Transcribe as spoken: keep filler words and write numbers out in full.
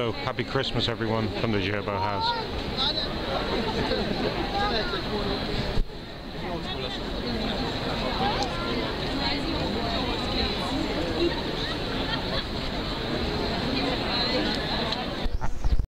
So happy Christmas, everyone, from the Gerbeaud House.